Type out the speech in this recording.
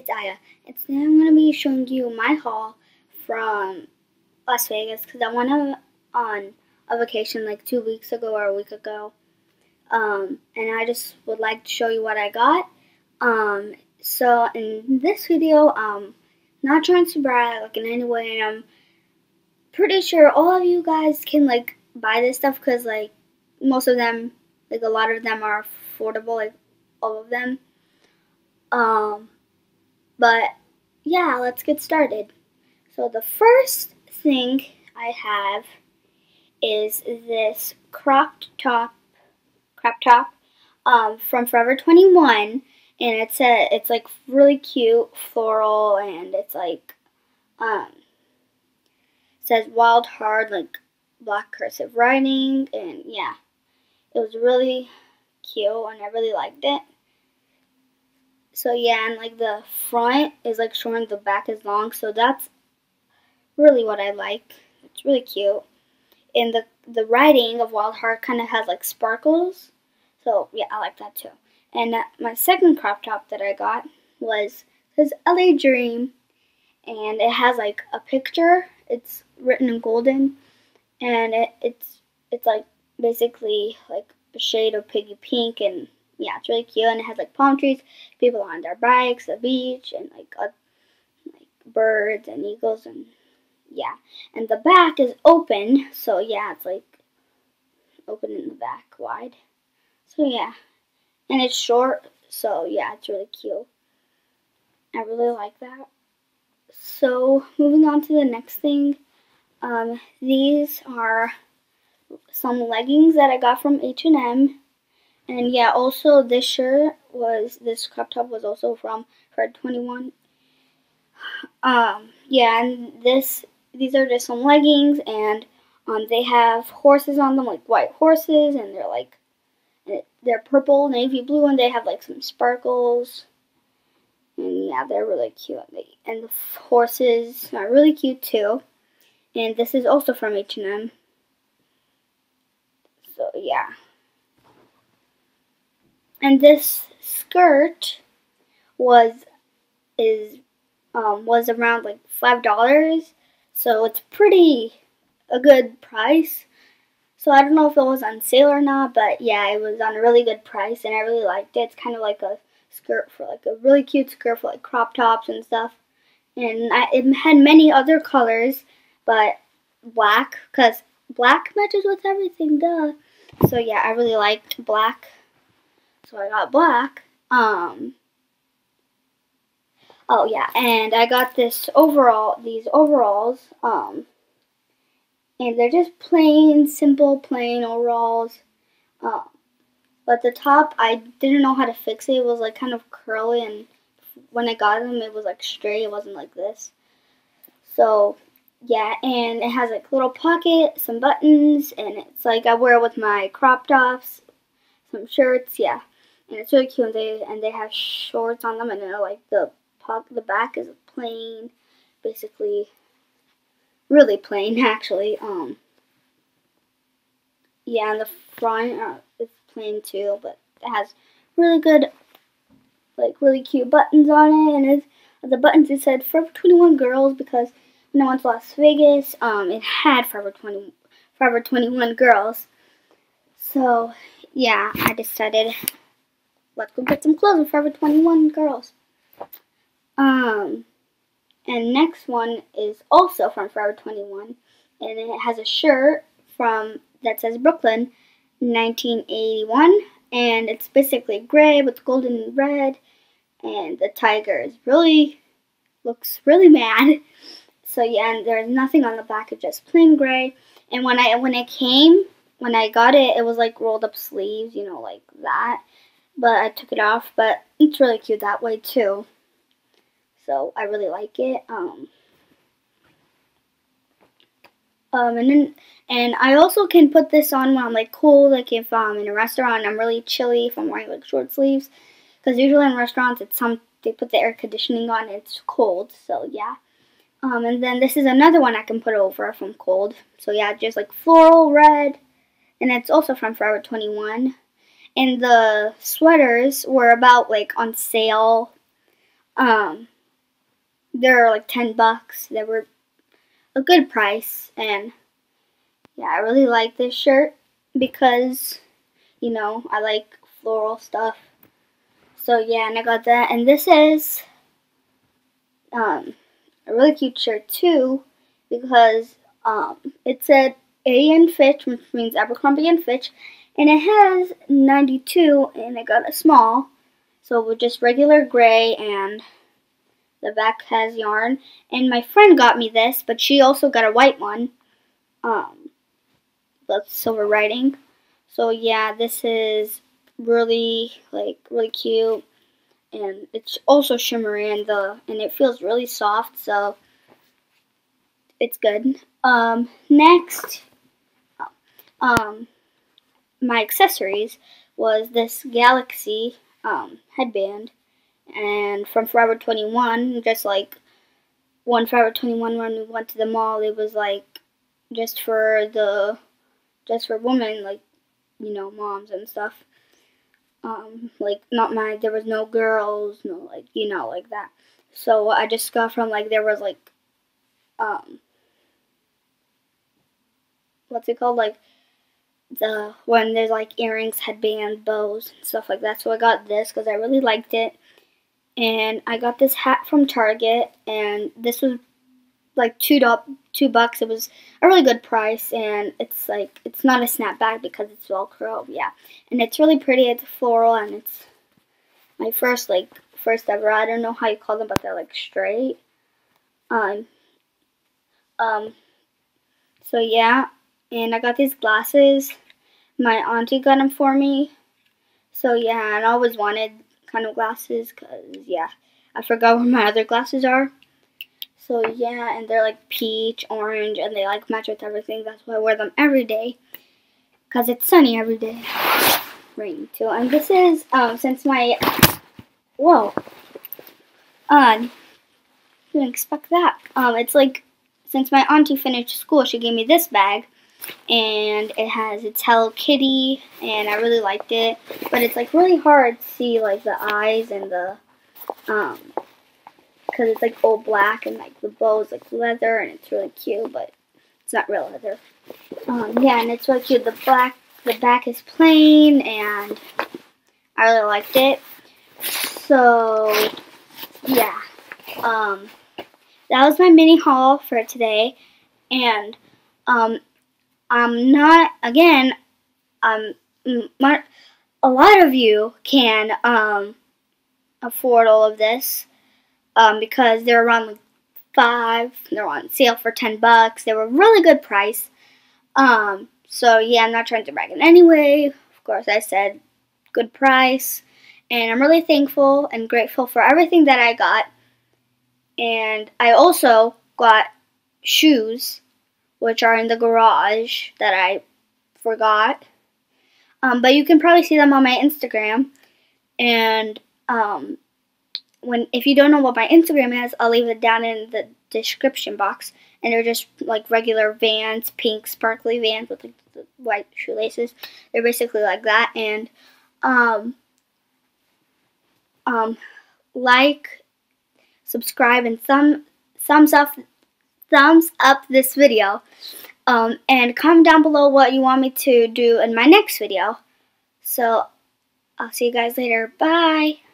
it's Ida, and today I'm going to be showing you my haul from Las Vegas, because I went on a vacation like 2 weeks ago or a week ago, and I just would like to show you what I got. So in this video, not trying to brag like in any way, and I'm pretty sure all of you guys can like buy this stuff, because like most of them, like a lot of them are affordable, like all of them. But yeah, let's get started. So the first thing I have is this crop top from Forever 21, and it's like really cute floral, and it's like says wild hard, like black cursive writing, and yeah, it was really cute and I really liked it. So yeah, and like the front is like short, the back is long, so that's really what I like. It's really cute, and the writing of Wild Heart kind of has like sparkles, so yeah, I like that too. And my second crop top that I got was this LA Dream, and it has like a picture. It's written in golden, and it's like basically like a shade of Piggy Pink, and yeah, it's really cute, and it has like palm trees, people on their bikes, the beach, and like birds and eagles, and yeah. And the back is open, so yeah, it's like open in the back, wide. So yeah, and it's short, so yeah, it's really cute. I really like that. So moving on to the next thing, these are some leggings that I got from H&M. And yeah, also this shirt was, this crop top was also from Forever 21. Yeah, and these are just some leggings, and they have horses on them, like white horses, and they're purple, navy blue, and they have like some sparkles. And yeah, they're really cute. And the horses are really cute too. And this is also from H&M. So yeah. And this skirt was around like $5, so it's a good price. So I don't know if it was on sale or not, but yeah, it was on a really good price, and I really liked it. It's kind of like a really cute skirt for like crop tops and stuff. And it had many other colors, but black, because black matches with everything, duh. So yeah, I really liked black. So I got black. Oh yeah, and I got these overalls. And they're just plain, simple, plain overalls. But the top, I didn't know how to fix it. It was like kind of curly, and when I got them, it was like straight. It wasn't like this. So yeah, and it has like little pockets, some buttons, and it's like I wear it with my crop tops, some shirts, yeah. And it's really cute, and they have shorts on them, and they're like the back is plain, basically, really plain actually. Yeah, and the front is plain too, but it has really good, like really cute buttons on it, and the buttons, it said Forever 21 Girls, because when I went to Las Vegas, it had Forever 21 Girls. So yeah, I decided, let's go get some clothes with Forever 21 Girls. And next one is also from Forever 21, and it has a shirt that says Brooklyn 1981, and it's basically gray with golden and red, and the tiger looks really mad. So yeah, and there's nothing on the back; it's just plain gray. And when I got it, it was like rolled up sleeves, you know, like that. But I took it off. But it's really cute that way too. So I really like it. And I also can put this on when I'm like cold, like if I'm in a restaurant and I'm really chilly, if I'm wearing like short sleeves, because usually in restaurants they put the air conditioning on and it's cold. So yeah. And then this is another one I can put over if I'm cold. So yeah, just like floral red, and it's also from Forever 21. And the sweaters were about like on sale. They're like $10. They were a good price, and yeah, I really like this shirt because, you know, I like floral stuff. So yeah, and I got that, and this is a really cute shirt too, because it said A and Fitch, which means Abercrombie and Fitch, and it has 92, and I got a small, so with just regular gray, and the back has yarn. And my friend got me this, but she also got a white one, that's silver writing. So yeah, this is really cute, and it's also shimmery, and it feels really soft, so it's good. Next, my accessories was this galaxy headband, and from Forever 21, just like one Forever 21 when we went to the mall, it was like just for women, like, you know, moms and stuff. Like, not my, there was no girls, no, like, you know, like that. So I just got from, like, there was like what's it called, like the when there's like earrings, headbands, bows and stuff like that. So I got this because I really liked it. And I got this hat from Target, and this was like $2. It was a really good price, and it's like, it's not a snapback because it's Velcro, yeah. And it's really pretty. It's floral, and it's my first ever. I don't know how you call them, but they're like straight. So yeah, and I got these glasses. My auntie got them for me. So yeah, and I always wanted kind of glasses, cause yeah, I forgot where my other glasses are. So yeah, and they're like peach, orange, and they like match with everything. That's why I wear them every day, cause it's sunny every day. Rain too. And this is since my didn't expect that. It's like since my auntie finished school, she gave me this bag, and it has it's Hello Kitty, and I really liked it. But it's like really hard to see like the eyes and the because it's like all black, and like the bow is like leather, and it's really cute, but it's not real leather. Yeah, and it's really cute. The back is plain, and I really liked it. So yeah. That was my mini haul for today, and a lot of you can afford all of this because they're around like they're on sale for $10. They were a really good price. So yeah, I'm not trying to brag in any way. Of course, I said good price, and I'm really thankful and grateful for everything that I got. And I also got shoes, which are in the garage that I forgot. But you can probably see them on my Instagram. And if you don't know what my Instagram is, I'll leave it down in the description box. And they're just like regular Vans, pink sparkly Vans with like the white shoelaces. They're basically like that. And subscribe and thumbs up this video, and comment down below what you want me to do in my next video. So I'll see you guys later. Bye.